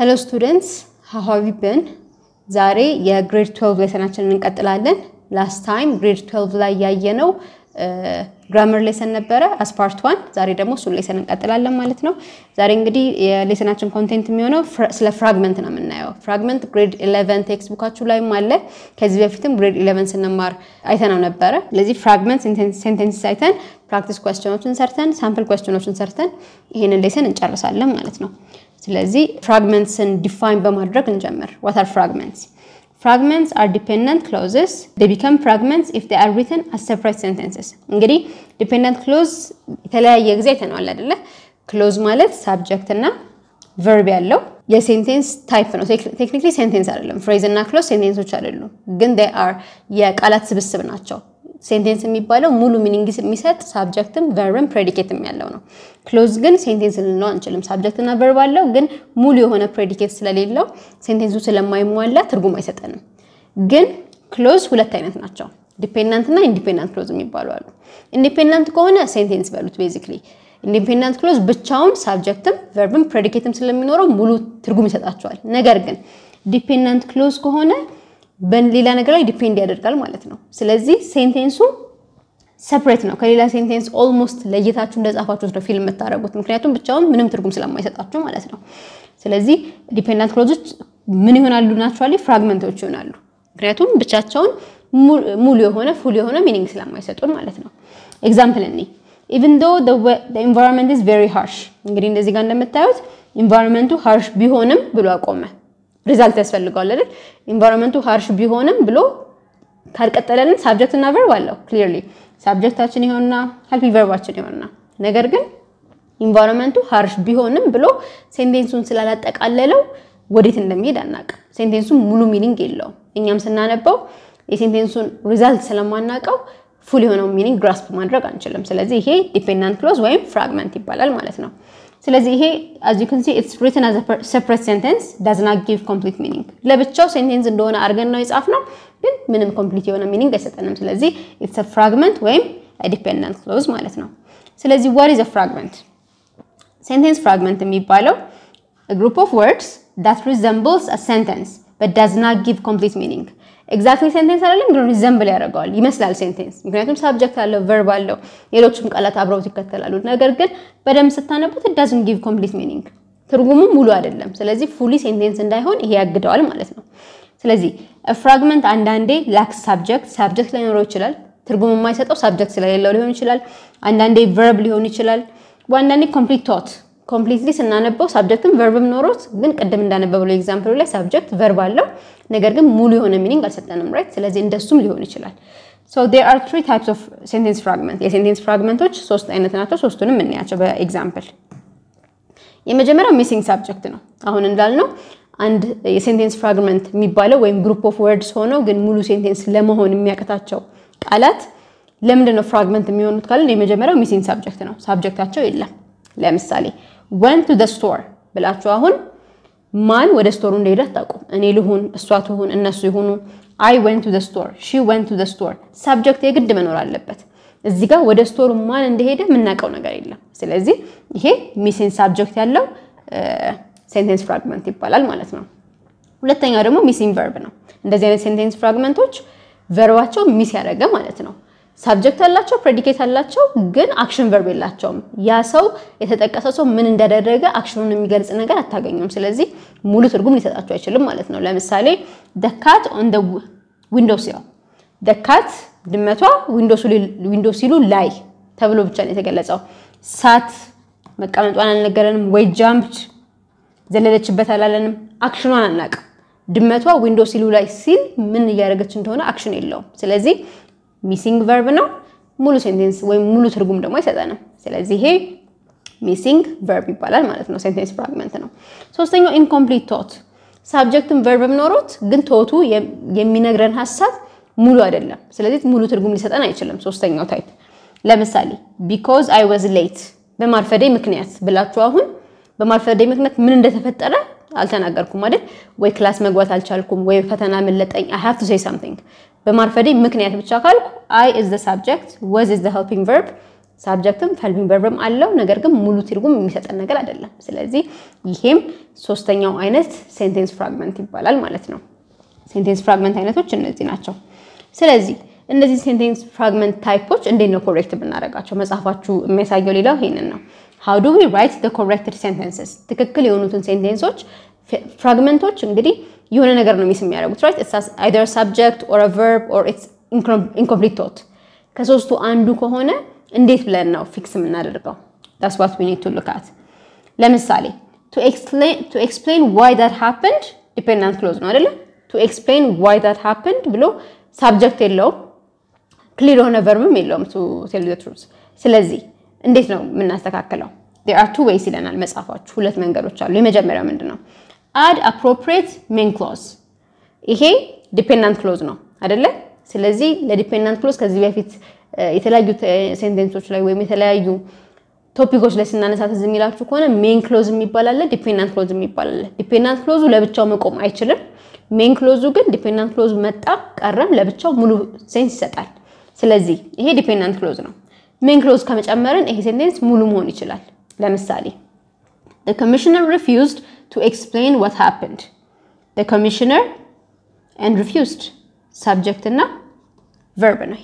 Hello students, how have you been? Today, we are grade 12 lesson. Last time, grade 12 la yayeno grammar lesson nebara as part 1. Today, demo so lesson nqattalallen ማለት ነው. ዛሬ እንግዲህ የሌሰናችን ኮንቴንት የሚሆነው ስለ ፍራግመንት ነው የምናየው. ፍራግመንት grade 11 ቴክስቡካችሁ ላይ ማለ ከዚህ በፊትም grade 11 ስንማር አይተናው ነበረ. ስለዚህ ፍራግመንት sentences አይተን practice questionዎችን ሰርተን sample questionዎችን ሰርተን ይሄን lesson እንጨርሳለን ማለት ነው. ስለዚህ fragments and define በማድረግ እንጀምር. What are fragments? Fragments are dependent clauses. They become fragments if they are written as separate sentences. እንግዲህ dependent clause የተለያየ ግዜ ተነዋል አይደለ? Clause ማለት subject እና verb ያለው የsentence type ነው. Technically sentence አይደለም. Phrase እና clause sentences አይደሉም. ግን they are የቃላት ስብስብ ናቸው. Sentence የሚባለው ሙሉ meaning የሚሰጥ subjectም verbም predicateም ያለው ነው clause ግን sentence ልንለው አንችልም subject እና verb አለው ግን ሙሉ የሆነ predicate ስለሌለው sentenceው ስለማይሟላ ትርጉም አይሰጠንም ግን clause ሁለት አይነት ናቸው dependent እና independent clause የሚባሉ አሉ independent ከሆነ sentence በሉት basically independent clause ብቻውን subjectም verbም predicateም ስለሚኖረው ሙሉ ትርጉም ይሰጣቸዋል ነገር ግን dependent clause ከሆነ በሌላ ነገር ላይ ዲፔንድ ያደርጋል ማለት ነው ስለዚህ ሴንቴንሱ ሴፓሬት ነው ከሌላ ሴንቴንስ ኦልሞስት ለየታችሁ እንደጻፋችሁት ነው ፊልም ተታረጉት ምክንያቱም ብቻውን ምንም ትርጉም ስለማይሰጣችሁ ማለት ነው ስለዚህ ዲፔንደንት ክሎዞች ምን ይሆናሉ ናቹራሊ ፍራግመንቶች ይሆናሉ ምክንያቱም ብቻቸውን ሙሉ የሆነ ፉል የሆነ ሚኒንግ ስለማይሰጡን ማለት ነው ኤግዛምፕል እንይ even though the environment is very harsh እንግዲህ እንደዚህ ጋር እንደምታዩት environmentu harsh ቢሆንም ብሎ አቆመ result ያስፈልጋል አይደል environmentu harsh ቢሆንም ብሎ ካልቀጠለልን subject እና verb አለው clearly subjectአችን ይሆንና help verbአችን ይሆንና ነገር ግን environmentu harsh ቢሆንም ብሎ sentenceውን ስላላጠቃለለው ወዴት እንደሚሄድ አናቀ sentenceው ሙሉ meaning የለውም እኛም ስናነባው የsentenceውን result ስለማናቀው full የሆነው meaning grasp ማድረግ አንችልም ስለዚህ ይሄ dependent clause ወይም fragment ይባላል ማለት ነው ስለዚህ ይሄ as you can see it's written as a separate sentence does not give complete meaning ለብቻው sentence እንደሆነ አርገን ነው የጻፍነው ግን ምንም complete የሆነ meaning አይሰጠንም ስለዚህ it's a fragment ወይም a dependent clause ማለት ነው ስለዚህ what is a fragment sentence fragment የሚባለው a group of words that resembles a sentence but does not give complete meaning exactly sentence አይደለም ግን resemble ያደርጋል ይመስላል sentence ምክንያቱም subject አለው verb አለው ሌሎችም ቃላት አብረው ይከተላሉ ነገር ግን በደንብ ስታነቡት it doesn't give complete meaning ትርጉሙ ሙሉ አይደለም ስለዚህ fully sentence እንዳይሆን ይሄ ያግደዋል ማለት ነው ስለዚህ a fragment አንዳንዴ lacks subject ላይኖረው ይችላል ትርጉም የማይሰጠው subject ስለሌለው ሊሆን ይችላል አንዳንዴ verb ሊሆን ይችላል አንዳንዴ complete thought completely ስናነባው subjectም verbም ኖሮት ግን ቀደም እንዳነበበው ኤግዛምፕሉ ላይ subject verb አለው ነገር ግን ሙሉ የሆነ meaning አልሰጠንም right ስለዚህ እንደሱም ሊሆን ይችላል so there are three types of sentence fragment የsentence fragmenቶች ሶስት አይነት ናቸው ሶስቱንም እናያቸው በኤግዛምፕል የመጀመሪያው missing subject ነው አሁን እንዳልነው አንድ የsentence fragment የሚባለው ወይም group of words ሆነው ግን ሙሉ sentence ለመሆን የሚያቀታቸው ቃላት ለምንድነው fragment የሚሆኑት ካልን የመጀመሪያው missing subject ነው subjectአቸው የለም ለምሳሌ went to the store ብላችሁ አሁን ማን ወደ ስቶሩ እንደሄደ ታውቁ እኔ ልሁን እሷ ትሁን እነሱ ይሁኑ I went to the store she went to the store subject የግድ መኖር አለበት እዚህ ጋር ወደ ስቶሩ ማን እንደሄደ ምናቀው ነገር የለም ስለዚህ ይሄ missing subject ያለው sentence fragment ይባላል ማለት ነው ሁለተኛው ደግሞ missing verb ነው እንደዚህ አይነት sentence fragmentዎች verbዋቸው miss ያደረገ ማለት ነው subject አላቸው predicate አላቸው ግን action verb የላቸውም ያ ሰው የተጠቀሰው ሰው ምን እንዳደረገ actionን የሚገልጽ ነገር አታገኙም ስለዚህ ሙሉ ትርጉም ሊሰጣቸው አይችልም ማለት ነው ለምሳሌ the cat on the window sill the cat ድመቷ window sill ላይ ተብሎ ብቻ ነው የተገለጸው sat መቀመጧን አልነገረንም ወይ jumped ዘለለችበት አላለንም actionን አናቀ ድመቷ window sill ላይ ሲል ምን ያደረገች እንደሆነ action የለውም ስለዚህ missing verb ነው ሙሉ sentence ወይ ሙሉ ትርጉም ደግሞ አይሰጠንም ስለዚህ ይሄ missing verb ይባላል ማለት ነው sentence fragment ነው ሶስተኛው incomplete thought subjectም verbም ኖሮት ግን thought-ቱ የሚነግረን ሐሳብ ሙሉ አይደለም ስለዚህ ሙሉ ትርጉም ሊሰጠን አይችልም ሶስተኛው type ለምሳሌ because I was late በማርፈዴ ምክንያት ብላችሁ አሁን በማርፈዴ ምክንያት ምን እንደተፈጠረ አልተናገርኩም አይደል ወይ ክላስ መግባት አልቻልኩም ወይ ፈተና መለጠኝ I have to say something በማርፈዴ ምክንያት ብቻ ካልኩ I is the subject was is the helping verb Subjectum, Falvin Berbum, Allah, Nagargum, Mulutirgum, Misat and Nagaradella. Selezi, Yhem, Sosteno Inest, sentence fragment in Palal Malatino. Sentence fragment in a Tuchinatinacho. Selezi, and this sentence fragment type poch and then no correctable Naragacho, Masafachu, Mesagolila Hinano. How do we write the corrected sentences? The Kakalionutun sentence, fragment, Chungdidi, you and Nagarnomisimiara, right? It's either a subject or a verb or it's incomplete thought. Casos to undo Kohone. And this plan now fix them another go. That's what we need to look at. Lemisali. To explain why that happened, dependent clause. No, really? To explain why that happened, below subject law, clear on a verb below to tell you the truth. Selezi. And this now minastakakalo. There are two ways in al-masafat. Hulet mengarocha. Limejamera mendano. Add appropriate main clause. Ihe dependent clause no. Adele. Selezi the dependent clause because we have it. የተለያዩ ሴንተንሶች ላይ ወይም የተለያዩ ቶፒኮች ላይ ስናነሳት ዝም ይላችሁ ከሆነ ሜን ክሎዝ የሚባላል ዲፔንደንት ክሎዝ የሚባላል ዲፔንደንት ክሎዝ ለብቻው መቆም አይችልም ሜን ክሎዙ ግን ዲፔንደንት ክሎዝ መጣ ቀረም ለብቻው ሙሉ ሴንስ ይሰጣል ስለዚህ ይሄ ዲፔንደንት ክሎዝ ነው ሜን ክሎዝ ከመጨመረን ይሄ ሴንተንስ ሙሉ መሆን ይችላል ለምሳሌ the commissioner refused to explain what happened the commissioner and refused subject እና verb ነው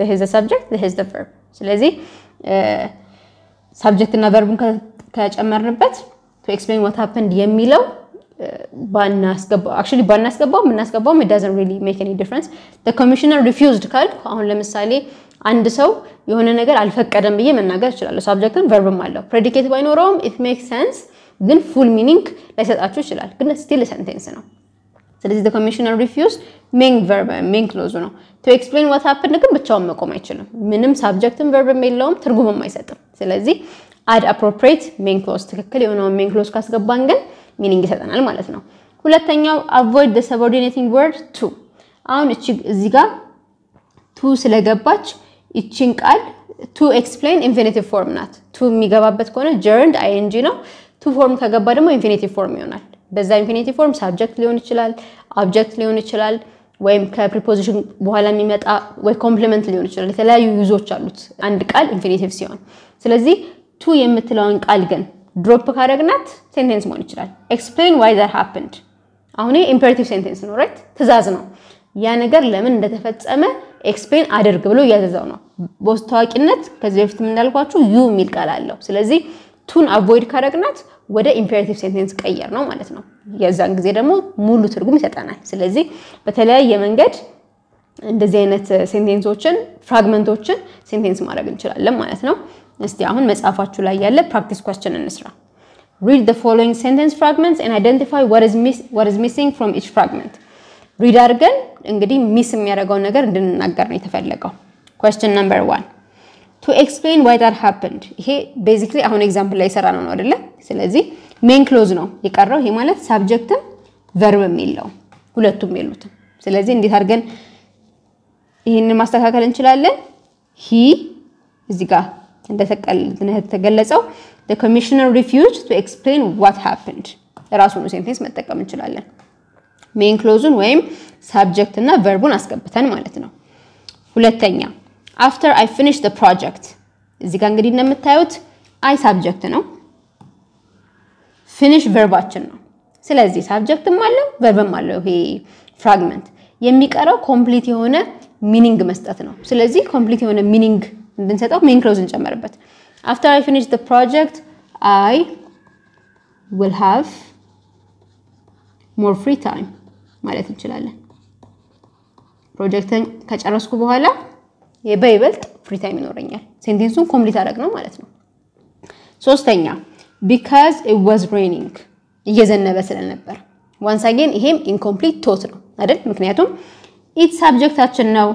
This is the subject, this is the verb. So, let's see. Subject and verb to explain what happened. Actually, it doesn't really make any difference. The commissioner refused. And so, subject and verb. Predicate by no wrong, it makes sense. Then, full meaning, still a sentence. So this is the commissioner refused. Main verb, main clause. No. To explain what happened, I can tell you. Minimum subject and verb. So let's see. Add appropriate main clause. Main clause is meaning is that. Avoid the subordinating word to. Now, ziga to selegabach. To explain infinitive form not. To migababat kona gerund ing no. To form kagabadamo infinitive form not. በዛ ኢንፊኒቲቭ ፎርም ሰብጀክት ሊሆን ይችላል ኦብጀክት ሊሆን ይችላል ወይም ከፕሪፖዚሽን በኋላ የሚመጣ ወይ ኮምፕሊመንት ሊሆን ይችላል የተለያዩ ዩዞች አሉት አንድ ቃል ኢንፊኒቲቭ ሲሆን ስለዚህ ቱ የምትለውን ቃል ግን ድሮፕ ካደረግናት ሴንተንስ መሆን ይችላል ኤክስፕሌን why that happened አሁን ኢምፐራቲቭ ሴንተንስ ነው ራይት ትዕዛዝ ነው ያ ነገር ለምን እንደተፈጸመ ኤክስፕሌን አድርግ ብሎ ያዘዛው ነው በስተዋቂነት ከዚህ በፊት ምን እንዳልኳችሁ ዩ የሚል ቃል አለው ስለዚህ ቱን አቮይድ ካደረግናት ወደ ኢምፐራቲቭ ሴንተንስ ቀየር ነው ማለት ነው የዛን ጊዜ ደግሞ ሙሉ ትርጉም ይሰጣናል ስለዚህ በተለያየ መንገድ እንደዚህ አይነት ሴንተንሶችን ፍራግመንቶችን ሴንተንስ ማድረግ እንችላለን ማለት ነው እስቲ አሁን መጻፋችሁ ላይ ያለ ፕራክቲስ ኳስችን እንስራ read the following sentence fragments and identify what is missing from each fragment read አድርገን እንግዲህ ሚስ የሚያደርገው ነገር እንድንናገር ነው የተፈለገው question number 1 To explain why that happened. He basically an example like Sarah no adele. Selezi main clause no. He carro he malat subject verb millo. Huletu milut. Selezi in this again he in mastakakal enchilalen. He ziga. And that's the commissioner refused to explain what happened. Rasu no sentence metakam enchilalen. Main clause no way subject na verb no askabatan malat no. Huletanya. After I finish the project, zikangri nametaut, I subject no. Finish verbation no. So let's see subject malo, verb malo, he fragment. Yemikaro complete yone meaning mestatano. So let's see complete yone meaning then set up main clause in chamber. But after I finish the project, I will have more free time. Malatin chilale. Project kacharosku bohala. የበይበልጥ ፍሪ ታይም ይኖርኛል ሴንተንሱን ኮምፕሊት አደረግነው ማለት ነው ሶስተኛ because it was raining እየዘነበ ስለነበር once again ይሄም incomplete thought ነው አይደል ምክንያቱም it subjectአችን ነው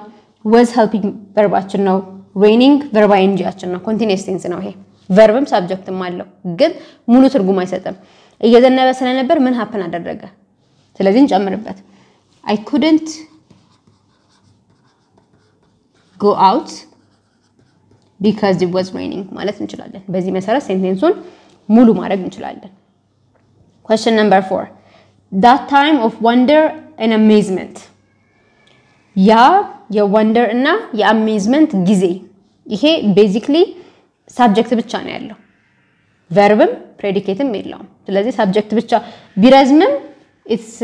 was helping verb-አችን ነው raining verb ing-አችን ነው continuous tense ነው ይሄ verb-ም subject-ም አለው ግን ሙሉ ትርጉም አይሰጥም እየዘነበ ስለነበር ምን happen አደረገ ስለዚህ እንጨምርበት I couldn't Go out because it was raining. ማለት እንችላለን በዚህ መሰረት ሴንተንሱን ሙሉ ማድረግ እንችላለን Question number 4. That time of wonder and amazement. ያ የwonder እና የamazement ጊዜ ये basically subject ብቻ ነው ያለው ቨርብም ፕሬዲኬትም የለውም ስለዚህ ሰብጀክት ብቻ ቢረዝምም ኢትስ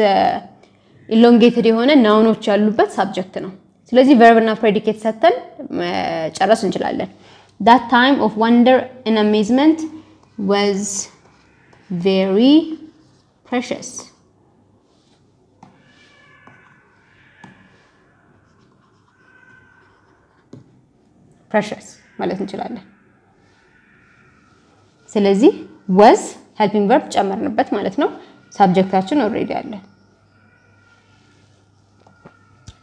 ኢሎንጌትድ የሆነ ናውኖች ያሉበት ሰብጀክት ነው ስለዚህ verb እና predicate ሰጥተን ጨረስ እንችላለን that time of wonder and amazement was very precious precious ማለት እንችላለን ስለዚህ was helping verb ጨመርንበት ማለት ነው ሰብጀክታችን already አለ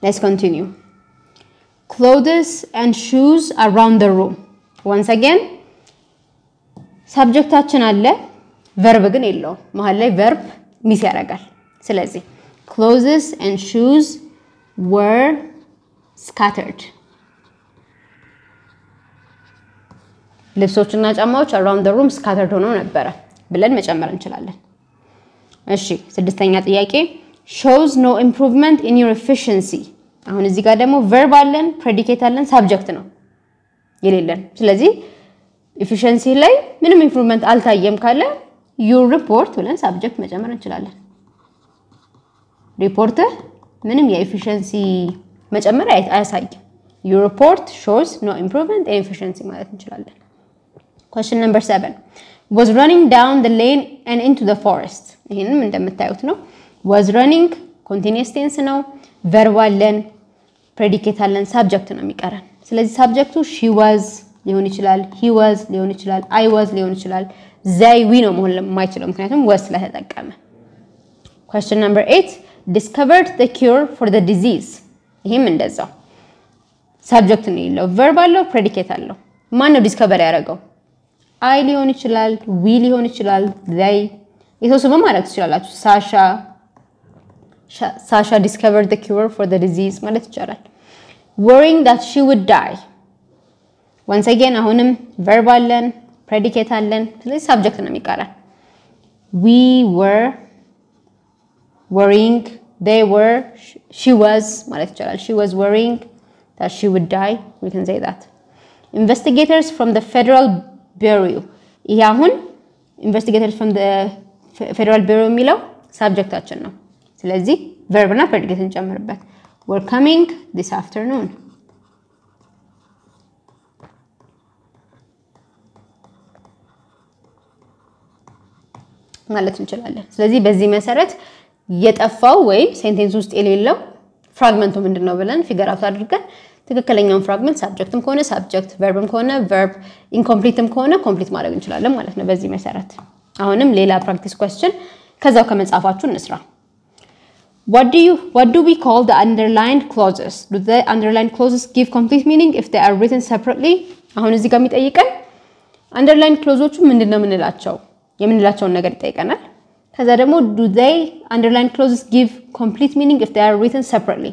Let's continue. Clothes and shoes around the room. Once again, subject action alle, verb agen illo. Mahallay verb misyaragal. Selezi. Clothes and shoes were scattered. ልብሶችና ጫማዎች around the room scattered ሆኖ ነበር ብለን መጨመር እንችላለን. እሺ ስድስተኛ ጥያቄ shows no improvement in your efficiency. አሁን እዚህ ጋር ደግሞ verb አለን predicate አለን subject ነው የሌለን ስለዚህ efficiency ላይ ምንም improvement አልታየም ካለ your report ብለን subject መጨመር እንችላለን report ምንም የefficiency መጨመር አያሳይም your report shows no improvement in efficiency ማለት እንችላለን question number 7 was running down the lane and into the forest ይሄንም እንደምታዩት ነው was running continuous tense ነው verb አለን predicate አለን subject ነው የሚቀረን ስለዚህ subjectቱ she was ሊሆን ይችላል he was ሊሆን ይችላል I was ሊሆን ይችላል they we ነው መሆን የማይችለው ምክንያቱም was ስለተጠቀመ question number 8 discovered the cure for the disease ይሄም እንደዛው subject ነው ያለው verb አለው predicate አለው ማን ነው discover ያደረገው I ሊሆን ይችላል we ሊሆን ይችላል they የተወሰነ ማለት ይችላል ሳሻ Sasha discovered the cure for the disease ማለት ይቻላል worrying that she would die once again አሁንም verb አለን predicate አለን ስለዚህ subject ነው የሚቀረን we were worrying they were she was ማለት ይቻላል she was worrying that she would die we can say that investigators from the Federal Bureau ይሄ አሁን investigators from the Federal Bureau የሚለው subjectአችን ነው ስለዚህ verb እና predicate እንጨምርበት we're coming this afternoon ማለት እንችላለን ስለዚህ በዚህ መሰረት የጠፋው ወይ ሴንቴንስ ውስጥ የሌለው ፍራግመንቱ ምንድነው ብለን ፊገር አውት አድርገን ትክክለኛውን ፍራግመንት subjectም ከሆነ subject verbም ከሆነ verb incompleteም ከሆነ complete ማድረግ እንችላለን ማለት ነው በዚህ መሰረት አሁንም ሌላ practice question ከዛው ከመጻፋችሁ እንስራ What do we call the underlined clauses? Do the underlined clauses give complete meaning if they are written separately? አሁን እዚህ ጋር የሚጠይቀን underlined clauses ምንድነው የምንላቸው? የምንላቸውን ነገር ይጠይቀናል። ከዛ ደግሞ do they underlined clauses give complete meaning if they are written separately?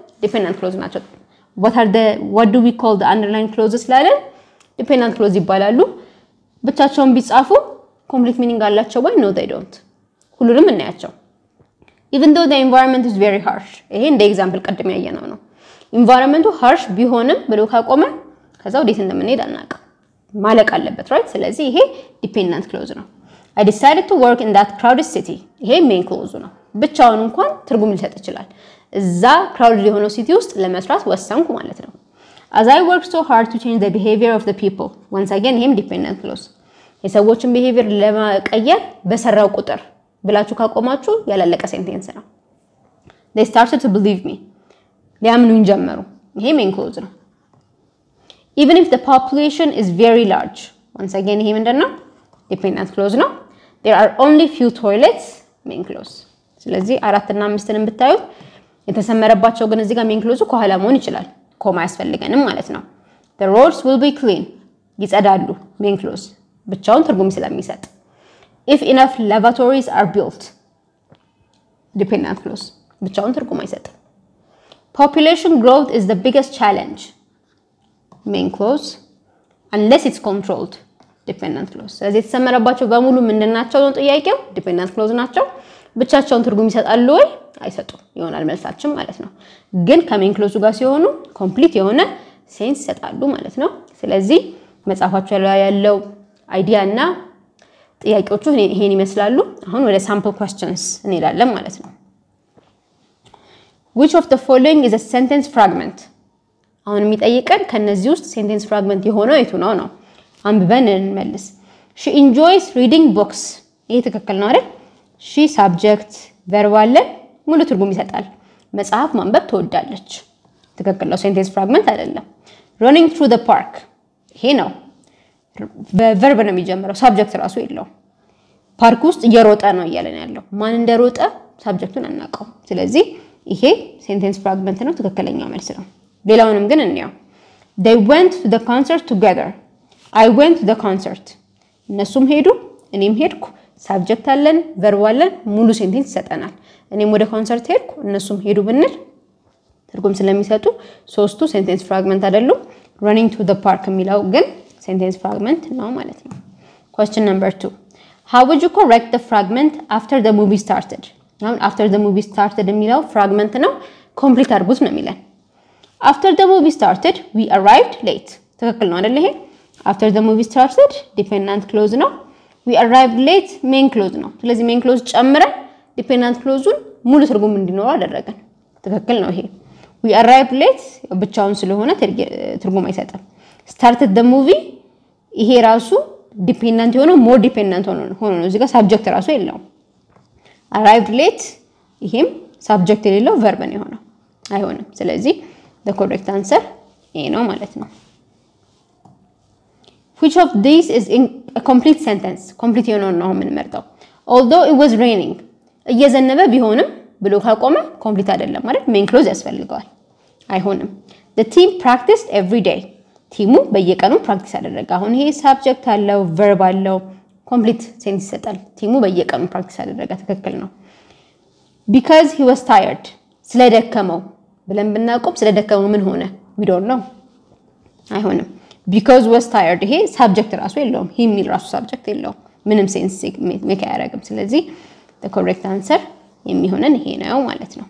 dependent clause ናቸው what do we call the underlined clauses ላለን dependent clause ይባላሉ ብቻቸውን ቢጻፉ complete meaning አላቸው ወይ no they don't ሁሉንም እናያቸው even though the environment is very harsh ይሄ እንደ ኤግዛምፕል ቀደም ያየነው ነው environmentu harsh ቢሆንም ብሎ ካቆመ ከዛው ዴት እንደምንሄድ አናቀ ማለቅ አለበት right ስለዚህ ይሄ dependent clause ነው I decided to work in that crowded city ይሄ main clause ነው ብቻውን እንኳን ትርጉም ሊሰጥ ይችላል እዛ crowded የሆነው city ውስጥ ለመስራት ወሰንኩ ማለት ነው as I worked so hard to change the behavior of the people once again ይሄም dependent clause የሰዎችን behavior ለማቀየር በሰራው ቁጥር ብላችሁ ካቆማችሁ ያላለቀ ሴንቴንስ ነው they started to believe me ሊያምኑኝ ጀመሩ ይሄ main clause ነው even if the population is very large once again ይሄ ምንድነው dependent clause ነው there are only few toilets main clause ስለዚህ 4 እና 5 ንን ብታዩት የተሰመረባቸው ግን እዚህ ጋር main clause ከኋላ መሆን ይችላል ኮማ ያስፈልገንም ማለት ነው The roads will be clean. Yiz'adalu, being close. B'chaun targum yis'adam yis'ad. If enough lavatories are built. Dependent close. B'chaun targum yis'ad. Population growth is the biggest challenge. Main clause. Unless it's controlled. Dependent clause. So, as it's summer about your bamulu mindanacho, don't dependent clause nacho. B'chaun targum yis'adallu. I said, you want to let us know. Again, coming close to Gasionu, complete your honor, since that I do my let us know. So let's see, Metahotel low idea now. The Icotu Henimeslalu, on with a sample questions. Nila Lamaletno. Which of the following is a sentence fragment? On meet Ayakan can used sentence fragment, you honor it, no, no. I'm Ben and Melis. She enjoys reading books. She subject very well. ሙሉ ትርጉም ይሰጣል መጽሐፍ ማንበብ ተወዳለች ትክክል ነው ሴንቴንስ ፍራግመንት አይደለም running through the park ይሄ ነው በቨርብ ነው የሚጀምረው ሳብጀክት ራሱ የለው ፓርክ ውስጥ እየሮጠ ነው እያለን ያለው ማን እንደሮጠ ሳብጀክቱን አናቀው ስለዚህ ይሄ ሴንቴንስ ፍራግመንት ነው ትክክለኛው መልስ ነው ሌላውንም ግን እንየው they went to the concert together I went to the concert እነሱም ሄዱ እኔም ሄድኩ ሳብጀክት አለን ቨርብ አለን ሙሉ ሴንቴንስ ይሰጠናል እኔም ወደ ኮንሰርት ሄድኩ እነሱም ሄዱ ብንል ትርጉም ስለሚሰጡ ሶስቱ ሴንቴንስ ፍራግመንት አይደሉም running to the park የሚለው ግን ሴንቴንስ ፍራግመንት ነው ማለት ነው question number 2 how would you correct the fragment after the movie started now after the movie started የሚለው ፍራግመንት ነው ኮምፕሊት አድርጉት ነው የሚለን after the movie started we arrived late ትክክል ነው አይደል ይሄ after the movie started dependent clause ነው we arrived late main clause ነው ስለዚህ main clause ጨምረን Dependent clause ሙሉ ትርጉም እንዲኖር አደረገን ትክክል ነው ይሄ we arrived late ብቻውን ስለሆነ ትርጉም አይሰጠም started the movie ይሄ ራሱ dependent ሆኖ more dependent ሆኖ ነው እዚህ ጋር subject ራሱ የለውም arrived late ይሄም subject የሌለው verb ነው ሆኖ አይሆንም ስለዚህ the correct answer ይሄ ነው ማለት ነው which of these is in a complete sentence complete ሆኖ ነው የምንመርጠው although it was raining እየዘነበ ቢሆንም ብሎ ካቆመ ኮምፕሊት አይደለም ማለት main clause ያስፈልጋል አይሆንም the team practiced every day ቲሙ በየቀኑ ፕራክቲስ አደረገ አሁን ይሄ subject አለው verb አለው complete sentence ይሰጣል ቲሙ በየቀኑ ፕራክቲስ አደረገ ትክክል ነው because he was tired ስለደከመው ብለን ብናቆም ስለደከመው ምን ሆነ we don't know አይሆንም because was tired ይሄ subject ራሱ የለውም he የሚል ራሱ subject የለውም ምንም sense make አያደርግም ስለዚህ The correct answer የሚሆነን ይሄ ነው ማለት ነው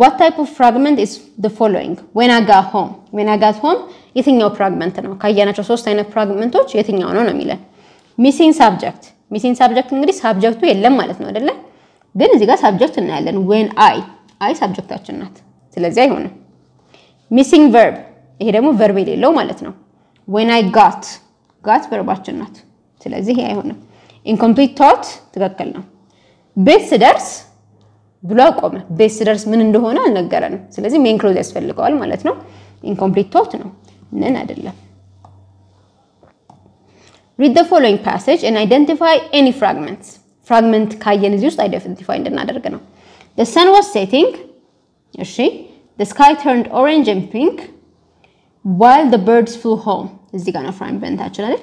What type of fragment is the following When I got home When I got home የትኛው ፍራግመንት ነው ካያናቸው ሶስት አይነት ፍራግመንቶች የትኛው ነው የሚለን Missing subject እንግዲህ subjectቱ የለም ማለት ነው አይደለ ግን እዚህ ጋር subject እናያለን When I subjectታችን ናት ስለዚህ አይሆንም Missing verb ይሄ ደግሞ verb የሌለው ማለት ነው When I got verbባችን ናት ስለዚህ ይሄ አይሆንም Incomplete thought ትክክል ነው ቤት ስደርስ ብሎ ቆመ ቤት ስደርስ ምን እንደሆነ አልነገረንም ስለዚህ main clause ያስፈልጋል ማለት ነው incomplete thought ነው ምን አይደለም Read the following passage and identify any fragments fragment ካየን እዚህ ውስጥ identify እንድናደርግ ነው The sun was setting እሺ The sky turned orange and pink while the birds flew home እዚህ ጋር ነው fragment አይደል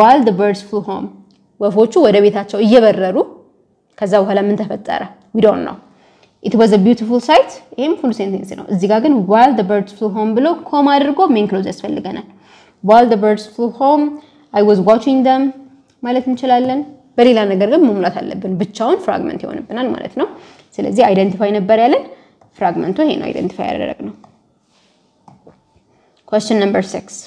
while the birds flew home ወፎቹ ወደ ቤታቸው እየበረሩ ከዛ በኋላ ምን ተፈጠረ we don't know it was a beautiful sight ይሄም full sentence ነው እዚህ ጋር ግን while the birds flew home ብሎ ኮማ አድርጎ main clause ያስፈልገናል while the birds flew home I was watching them ማለት እንችላለን በሌላ ነገር ግን መሙላት አለብን ብቻውን ፍራግመንት ይሆንብናል ማለት ነው ስለዚህ አይደንቲፋይ ነበር ያለን ፍራግመንቱ ይሄ ነው አይደንቲፋይ ያደረግነው question number 6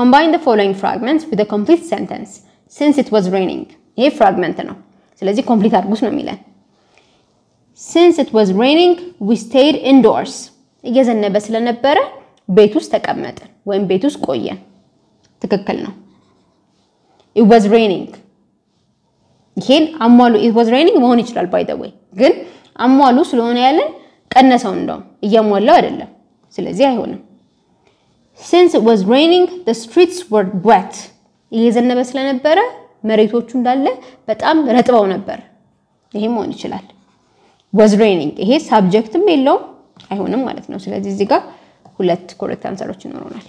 combine the following fragments with a complete sentence Since it was raining. ይሄ ፍራግመንት ነው። ስለዚህ ኮምፕሊት አድርጉት ነው የሚለን። Since it was raining, we stayed indoors. እየዘነበ ስለነበረ ቤት ውስጥ ተቀመጥን ወይም ቤት ውስጥ ቆየን። ትክክል ነው። It was raining. ይሄን አሟሉ it was raining መሆን ይችላል by the way. ግን አሟሉ ስለሆነ ያለን ቀነሰው እንደውም እያሟላው አይደለም። ስለዚህ አይሆንም። Since it was raining, the streets were wet. እየዘነበ ስለነበረ መሬቶቹ እንዳለ በጣም ረጥበው ነበር ይሄም ሆን ይችላል was raining ይሄ subjectም የለውም አይሆንም ማለት ነው ስለዚህ እዚህ ጋር ሁለት correct answers ይኖሩናል.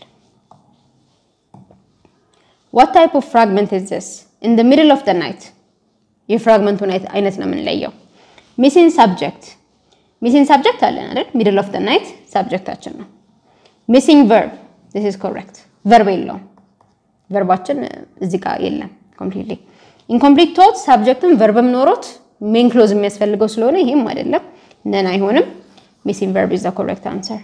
What type of fragment is this? In the middle of the night. ይህ fragment አይነት ነው የምንለየው. Missing subject. Missing subject አለን አይደል? Middle of the night subjectአችን ነው. Missing verb. This is correct. Verb የለውም. ቨርባችን እዚህ ጋር የለም completely. Incomplete thought subjectም verbም ኖሮት main clause የሚያስፈልገው ስለሆነ ይሄም አይደለም ነን አይሆንም missing verb is the correct answer.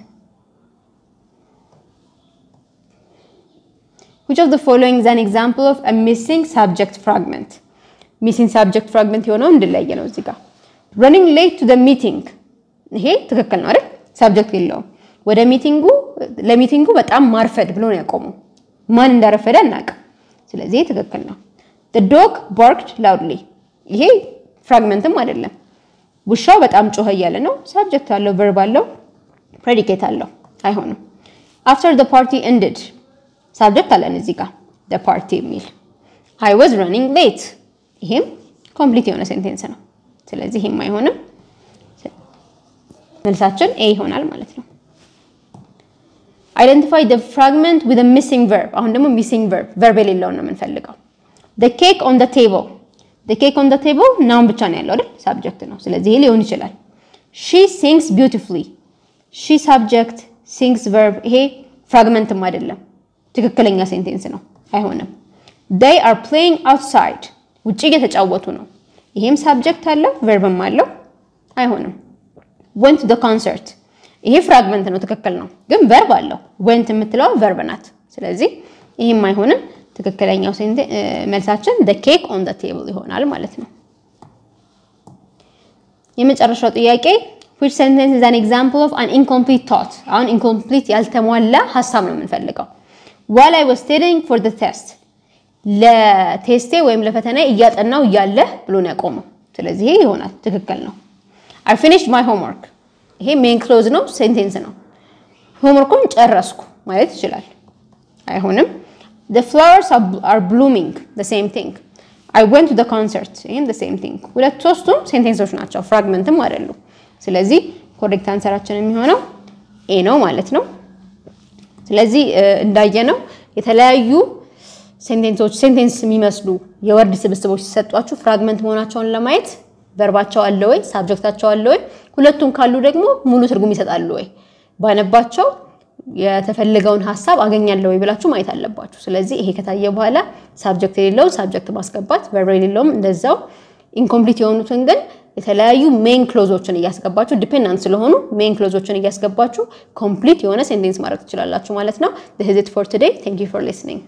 Which of the following is an example of a missing subject fragment? Missing subject fragment የሆነው እንደለየ ነው እዚህ ጋር running late to the meeting ይሄ ትክክል ነው አይደል subject የለውም ወደ ሚቲንጉ ለሚቲንጉ በጣም ማርፈድ ብሎ ነው ያቆመው ማን እንዳረፈደ እናቀ ስለዚህ ትክክል ነው The dog barked loudly. ይሄ ፍራግመንትም አይደለም. ውሻው በጣም ጮኸ ያለ ነው. Subject አለው verb አለው predicate አለው አይሆንም. After the party ended. Subject አለን እዚህ ጋር the party meal. I was running late. ይሄም complete የሆነ sentence ነው. ስለዚህ ይሄም አይሆንም. መልሳችን A ይሆናል ማለት ነው. Identify the fragment with a missing verb. አሁን ደግሞ missing verb verb የሌለው ነው የምንፈልገው. The cake on the table. The cake on the table noun ብቻ ነው ያለው አይደል? Subject ነው. ስለዚህ ይሄ ሊሆን ይችላል. She sings beautifully. She subject sings verb ይሄ fragmentም አይደለም. ትክክለኛ ሴንቴንስ ነው. አይሆንም. They are playing outside. ውጪ እየተጫወቱ ነው. ይሄም subject አለው verbም አለው. አይሆንም. Went to the concert. ይሄ fragment ነው ትክክል ነው. ግን verb አለው. Went የምትለው verb ናት. ስለዚህ ይሄም አይሆንም. ትክክለኛው ሴንቴንስ መልሳችን the cake on the table ይሆናል ማለት ነው። የመጨረሻው ጥያቄ which sentence is an example of an incomplete thought? አሁን incomplete ያልተሟላ ሐሳብ ነው የምንፈልገው። While I was studying for the test. ለቴስቴ ወይም ለፈተና እያጠናው ያለ ብሎ ነው ያቆመው። ስለዚህ ይሄ ይሆናል ትክክል ነው። I finished my homework. ይሄ main clause ነው ሴንቴንስ ነው። ሆምወርኩን ጨረስኩ ማለት ይችላል። አይሆንም The flowers are blooming. The same thing. I went to the concert. The same thing. ሁለት ሶስቱም ሴንቴንሶች ናቸው ፍራግመንትም አይደሉ። ስለዚህ ኮሬክት አንሰራችን የሚሆነው A ነው ማለት ነው። ስለዚህ እንዳየነው የተለያዩ ሴንቴንሶች ሴንቴንስ የሚመስሉ የወርድ ስብስቦች ሲሰጧችሁ ፍራግመንት መሆናቸውን ለማየት ቨርባቸው አለ ወይ ሳብጀክታቸው አለ ወይ ሁለቱም ካሉ ደግሞ ሙሉ ትርጉም ይሰጣሉ ወይ ባነባቸው የተፈልገውን ሐሳብ አገኛለሁ ይብላችሁ ማየት አለባችሁ ስለዚህ ይሄ ከታየ በኋላ subject የሌለው subject ማስገባት verb የሌለውም እንደዛው incomplete የሆኑትን ግን የተለያዩ main clauseዎችን እያስገባችሁ dependent ስለሆኑ main clauseዎችን እያስገባችሁ complete የሆነ sentence ማድረግ ትችላላችሁ ማለት ነው This is it for today thank you for listening